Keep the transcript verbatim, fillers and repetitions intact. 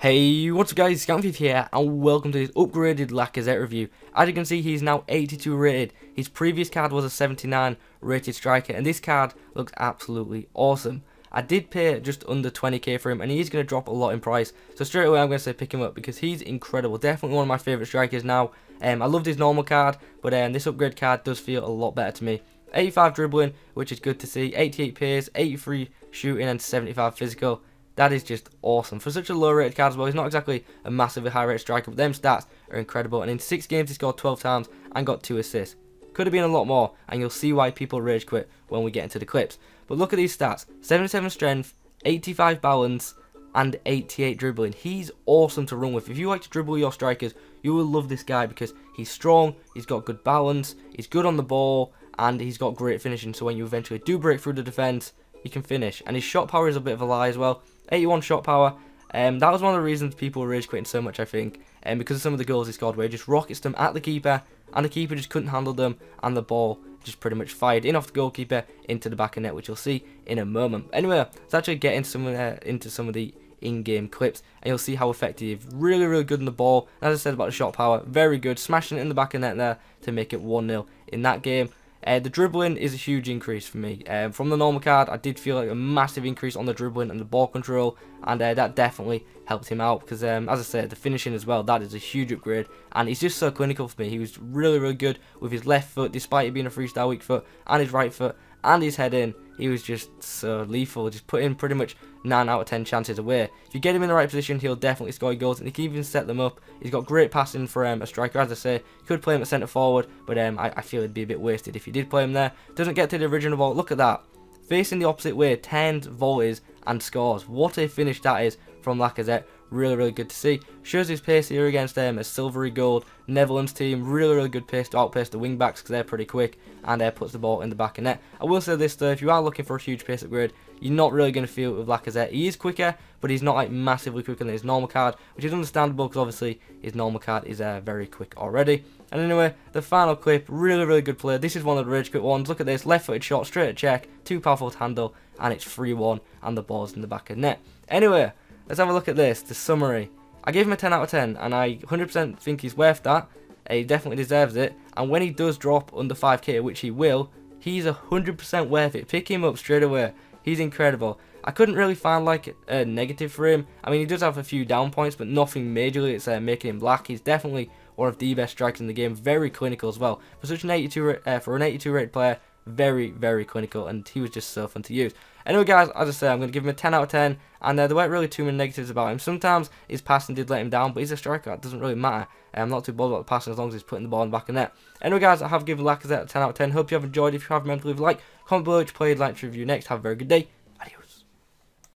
Hey, what's up guys, ScoutingForFifa here, and welcome to this upgraded Lacazette review. As you can see, he's now eighty-two rated. His previous card was a seventy-nine rated striker, and this card looks absolutely awesome. I did pay just under twenty K for him, and he is going to drop a lot in price, so straight away I'm going to say pick him up, because he's incredible. Definitely one of my favourite strikers now. Um, I loved his normal card, but um, this upgrade card does feel a lot better to me. eighty-five dribbling, which is good to see, eighty-eight pace, eighty-three shooting, and seventy-five physical. That is just awesome. For such a low rated card as well, he's not exactly a massively high rated striker, but them stats are incredible. And in six games, he scored twelve times and got two assists. Could have been a lot more, and you'll see why people rage quit when we get into the clips. But look at these stats. seventy-seven strength, eighty-five balance, and eighty-eight dribbling. He's awesome to run with. If you like to dribble your strikers, you will love this guy because he's strong, he's got good balance, he's good on the ball, and he's got great finishing. So when you eventually do break through the defense, he can finish. And his shot power is a bit of a lie as well. eighty-one shot power, um, that was one of the reasons people were rage quitting so much, I think, and um, because of some of the goals he scored where he just rockets them at the keeper, and the keeper just couldn't handle them, and the ball just pretty much fired in off the goalkeeper into the back of net, which you'll see in a moment. Anyway, let's actually get into some, uh, into some of the in-game clips, and you'll see how effective, really, really good in the ball, and as I said about the shot power, very good, smashing it in the back of net there to make it one nil in that game. Uh, the dribbling is a huge increase for me. Uh, from the normal card, I did feel like a massive increase on the dribbling and the ball control, and uh, that definitely helped him out because, um, as I said, the finishing as well, that is a huge upgrade, and he's just so clinical for me. He was really, really good with his left foot, despite it being a freestyle weak foot, and his right foot, and his head in. He was just so lethal, just put in pretty much nine out of ten chances away. If you get him in the right position, he'll definitely score goals, and he can even set them up. He's got great passing for um, a striker, as I say. You could play him at centre forward, but um, I, I feel it'd be a bit wasted if you did play him there. Doesn't get to the original ball, look at that. Facing the opposite way, turns, volleys, and scores. What a finish that is from Lacazette. Really, really good to see. Shows his pace here against um, a silvery gold Netherlands team. Really, really good pace to outpace the wing backs because they're pretty quick, and uh, puts the ball in the back of net. I will say this though, if you are looking for a huge pace upgrade, you're not really going to feel it with Lacazette. He is quicker, but he's not like massively quicker than his normal card, which is understandable because obviously his normal card is uh, very quick already. And anyway, the final clip, really, really good play. This is one of the rage quit ones. Look at this, left-footed shot, straight at check, too powerful to handle, and it's three one, and the ball's in the back of net. Anyway, let's have a look at this, the summary. I gave him a ten out of ten, and I one hundred percent think he's worth that. He definitely deserves it. And when he does drop under five K, which he will, he's one hundred percent worth it. Pick him up straight away. He's incredible. I couldn't really find like a negative for him. I mean, he does have a few down points, but nothing majorly that's uh, making him lack. He's definitely one of the best strikers in the game. Very clinical as well. For such an eighty-two, uh, for an eighty-two rated player, very, very clinical, and he was just so fun to use. Anyway guys, as I say, I'm going to give him a ten out of ten, and uh, there weren't really too many negatives about him. Sometimes his passing did let him down, but he's a striker, it doesn't really matter. I'm um, not too bothered about the passing as long as he's putting the ball in the back of net. Anyway guys, I have given Lacazette a ten out of ten. Hope you have enjoyed. If you have, remember to leave a like, comment below which player you'd like to review next. Have a very good day.